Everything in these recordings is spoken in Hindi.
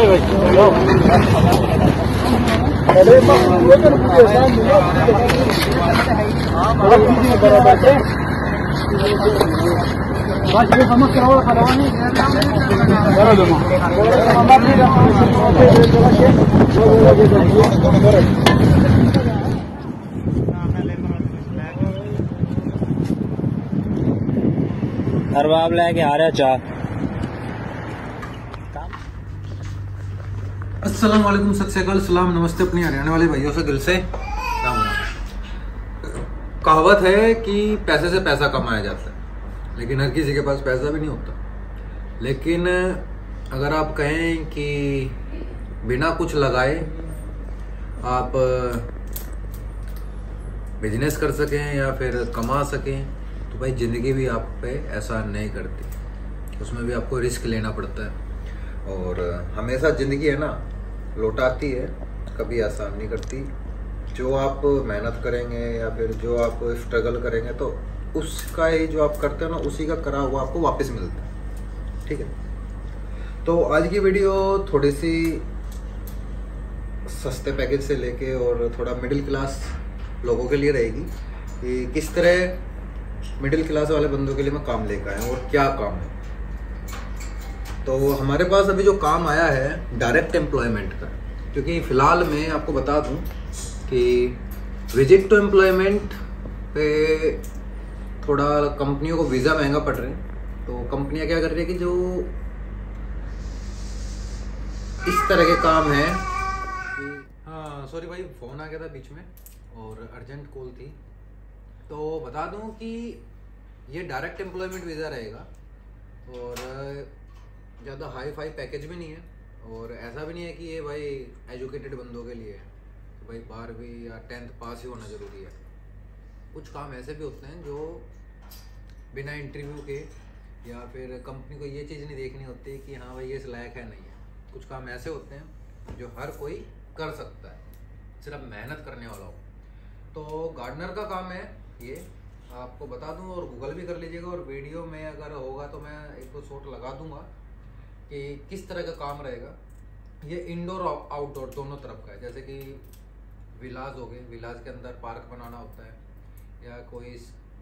لا अरबाब लेके आ रहा चाह। अस्सलाम वालेकुम, सत श्री अकाल, सलाम नमस्ते अपने हरियाणा वाले भाइयों से दिल से। कहावत है कि पैसे से पैसा कमाया जाता है, लेकिन हर किसी के पास पैसा भी नहीं होता। लेकिन अगर आप कहें कि बिना कुछ लगाए आप बिजनेस कर सकें या फिर कमा सकें, तो भाई ज़िंदगी भी आप पे एहसान नहीं करती, उसमें भी आपको रिस्क लेना पड़ता है। और हमेशा ज़िंदगी है ना, लौटाती है, कभी आसान नहीं करती। जो आप मेहनत करेंगे या फिर जो आप स्ट्रगल करेंगे, तो उसका ही जो आप करते हो ना, उसी का करा हुआ आपको वापस मिलता है। ठीक है, तो आज की वीडियो थोड़ी सी सस्ते पैकेज से लेके और थोड़ा मिडिल क्लास लोगों के लिए रहेगी कि किस तरह मिडिल क्लास वाले बंदों के लिए मैं काम लेकर आया हूँ और क्या काम है। तो हमारे पास अभी जो काम आया है डायरेक्ट एम्प्लॉयमेंट का, क्योंकि फ़िलहाल मैं आपको बता दूं कि विजिट टू एम्प्लॉयमेंट पे थोड़ा कंपनियों को वीज़ा महंगा पड़ रहे हैं। तो कंपनियां क्या कर रही है कि जो इस तरह के काम है, हाँ सॉरी भाई, फ़ोन आ गया था बीच में और अर्जेंट कॉल थी। तो बता दूं कि ये डायरेक्ट एम्प्लॉयमेंट वीज़ा रहेगा और ज़्यादा हाई फाई पैकेज भी नहीं है, और ऐसा भी नहीं है कि ये भाई एजुकेटेड बंदों के लिए है, तो भाई 12वीं या 10th पास ही होना ज़रूरी है। कुछ काम ऐसे भी होते हैं जो बिना इंटरव्यू के, या फिर कंपनी को ये चीज़ नहीं देखनी होती कि हाँ भाई ये इस लायक है नहीं है। कुछ काम ऐसे होते हैं जो हर कोई कर सकता है, सिर्फ मेहनत करने वाला हो। तो गार्डनर का काम है ये, आपको बता दूं, और गूगल भी कर लीजिएगा, और वीडियो में अगर होगा तो मैं एक दो शॉट लगा दूंगा कि किस तरह का काम रहेगा। ये इंडोर और आउटडोर दोनों तरफ का है, जैसे कि विलाज हो गए, विलाज के अंदर पार्क बनाना होता है, या कोई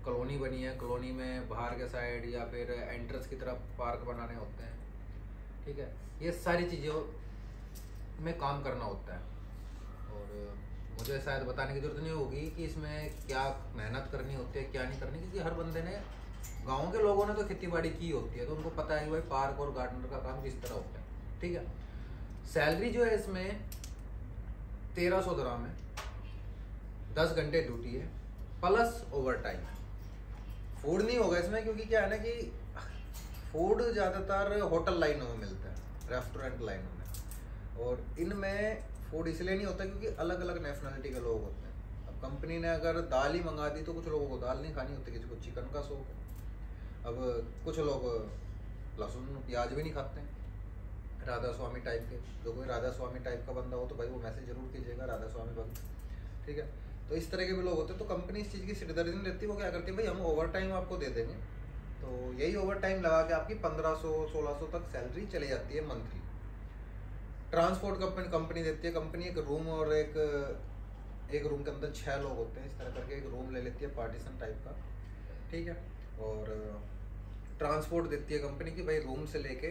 कॉलोनी बनी है, कॉलोनी में बाहर के साइड या फिर एंट्रेंस की तरफ पार्क बनाने होते हैं। ठीक है, ये सारी चीज़ों में काम करना होता है। और मुझे शायद बताने की जरूरत नहीं होगी कि इसमें क्या मेहनत करनी होती है, क्या नहीं करनी, क्योंकि हर बंदे ने, गांव के लोगों ने तो खेतीबाड़ी की होती है, तो उनको पता है कि भाई पार्क और गार्डनर का काम किस तरह होता है। ठीक है, सैलरी जो है इसमें 1300 दिरहम है, 10 घंटे ड्यूटी है, प्लस ओवर टाइम है। फूड नहीं होगा इसमें, क्योंकि क्या है ना कि फूड ज़्यादातर होटल लाइनों में मिलता है, रेस्टोरेंट लाइनों में, और इनमें फूड इसलिए नहीं होता क्योंकि अलग अलग नेशनलिटी के लोग होते हैं। अब कंपनी ने अगर दाल ही मंगा दी तो कुछ लोगों को दाल नहीं खानी होती, किसी को चिकन का शौक है, अब कुछ लोग लहसुन प्याज भी नहीं खाते हैं। राधा स्वामी टाइप के, जो कोई राधा स्वामी टाइप का बंदा हो तो भाई वो मैसेज जरूर कीजिएगा, राधा स्वामी भक्त। ठीक है, तो इस तरह के भी लोग होते हैं। तो कंपनी इस चीज़ की सिरदर्दी नहीं रहती, वो क्या करती है भाई हम ओवर टाइम आपको दे देंगे, तो यही ओवर टाइम लगा के आपकी 1500-1600 तक सैलरी चली जाती है मंथली। ट्रांसपोर्ट कंपनी देती है, कंपनी एक रूम और एक रूम के अंदर 6 लोग होते हैं, इस तरह करके एक रूम ले लेती है पार्टीशन टाइप का। ठीक है, और ट्रांसपोर्ट देती है कंपनी की, भाई रूम से लेके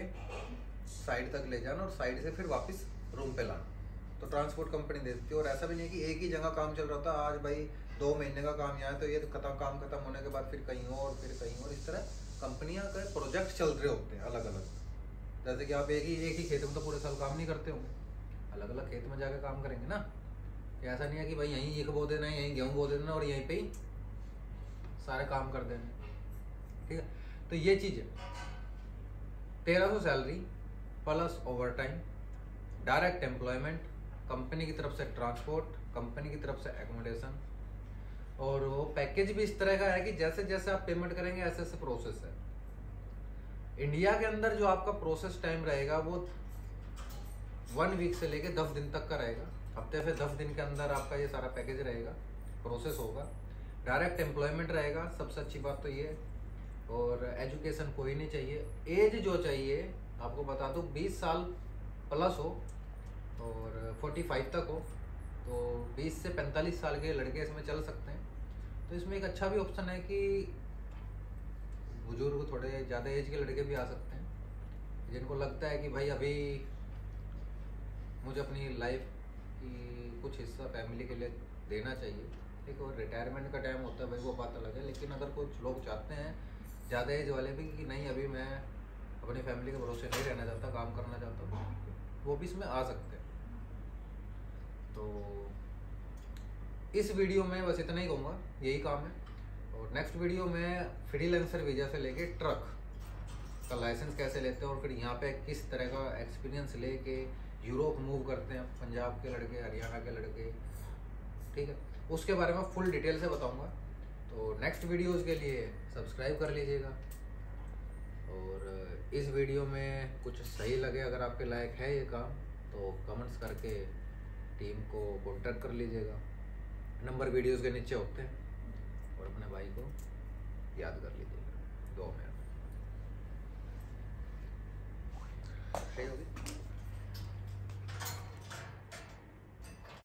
साइड तक ले जाना और साइड से फिर वापस रूम पे लाना, तो ट्रांसपोर्ट कंपनी देती है। और ऐसा भी नहीं है कि एक ही जगह काम चल रहा था, आज भाई 2 महीने का काम यहाँ है, तो ये तो काम खत्म होने के बाद फिर कहीं और, फिर कहीं और, इस तरह कंपनियाँ का प्रोजेक्ट चल रहे होते हैं अलग अलग। जैसे कि आप एक ही खेत में तो पूरे साल काम नहीं करते होंगे, अलग अलग खेत में जाकर काम करेंगे ना। ऐसा नहीं है कि भाई यहीं एक बो देना है, यहीं गेहूं बो देना और यहीं पे ही सारे काम कर देना। ठीक है, तो ये चीज़ है, 1300 salary plus overtime, direct employment, company की तरफ से ट्रांसपोर्ट, कंपनी की तरफ से एकोमोडेशन। और वो पैकेज भी इस तरह का है कि जैसे जैसे आप पेमेंट करेंगे ऐसे ऐसे प्रोसेस है। इंडिया के अंदर जो आपका प्रोसेस टाइम रहेगा वो 1 वीक से लेके 10 दिन तक का रहेगा, हफ्ते से 10 दिन के अंदर आपका ये सारा पैकेज रहेगा, प्रोसेस होगा, डायरेक्ट एम्प्लॉयमेंट रहेगा, सबसे अच्छी बात तो ये। और एजुकेशन कोई नहीं चाहिए, एज जो चाहिए आपको बता दूं 20 साल प्लस हो और 45 तक हो तो 20 से 45 साल के लड़के इसमें चल सकते हैं। तो इसमें एक अच्छा भी ऑप्शन है कि बुजुर्ग थोड़े ज़्यादा एज के लड़के भी आ सकते हैं जिनको लगता है कि भाई अभी मुझे अपनी लाइफ की कुछ हिस्सा फैमिली के लिए देना चाहिए। ठीक, और रिटायरमेंट का टाइम होता है भाई वो बात अलग है, लेकिन अगर कुछ लोग चाहते हैं ज़्यादा एज वाले भी कि नहीं अभी मैं अपनी फैमिली के भरोसे नहीं रहना चाहता, काम करना चाहता हूँ, वो भी इसमें आ सकते हैं। तो इस वीडियो में बस इतना ही कहूँगा, यही काम है। और नेक्स्ट वीडियो में फ्रीलांसर वीज़ा से लेके ट्रक का लाइसेंस कैसे लेते हैं और फिर यहाँ पे किस तरह का एक्सपीरियंस लेके यूरोप मूव करते हैं पंजाब के लड़के, हरियाणा के लड़के, ठीक है, उसके बारे में फुल डिटेल से बताऊँगा। तो नेक्स्ट वीडियोज़ के लिए सब्सक्राइब कर लीजिएगा और इस वीडियो में कुछ सही लगे अगर आपके लायक है ये काम तो कमेंट्स करके टीम को कॉन्टैक्ट कर लीजिएगा, नंबर वीडियोस के नीचे होते हैं, और अपने भाई को याद कर लीजिएगा। 2 मिनट